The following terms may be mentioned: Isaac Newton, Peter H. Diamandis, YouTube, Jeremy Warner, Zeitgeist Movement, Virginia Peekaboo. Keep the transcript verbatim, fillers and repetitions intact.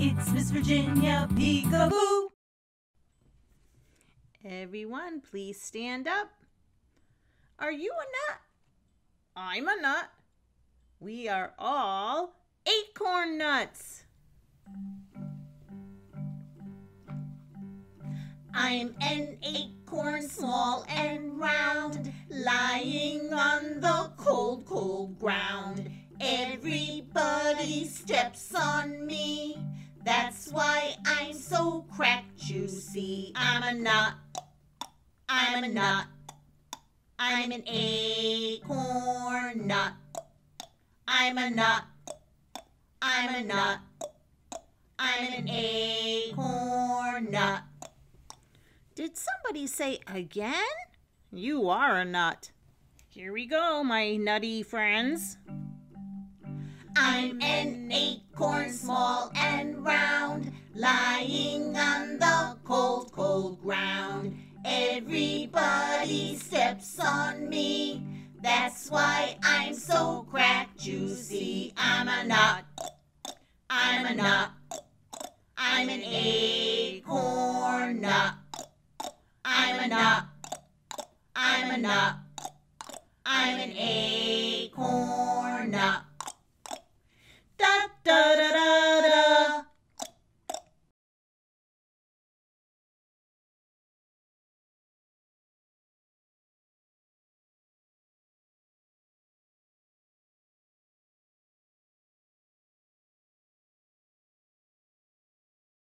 It's Miss Virginia Peekaboo. Everyone, please stand up. Are you a nut? I'm a nut. We are all acorn nuts. I'm an acorn, small and round, lying on the cold, cold ground. Everybody steps on me. That's why I'm so cracked, juicy. I'm a nut. I'm a nut. I'm an acorn nut. I'm a nut. I'm a nut. I'm an acorn nut. Did somebody say again? You are a nut. Here we go, my nutty friends. I'm an acorn, small and round, lying on the cold, cold ground. Everybody steps on me. That's why I'm so crack juicy. I'm a nut. I'm a nut. I'm an acorn nut. I'm a nut. I'm a nut. I'm an acorn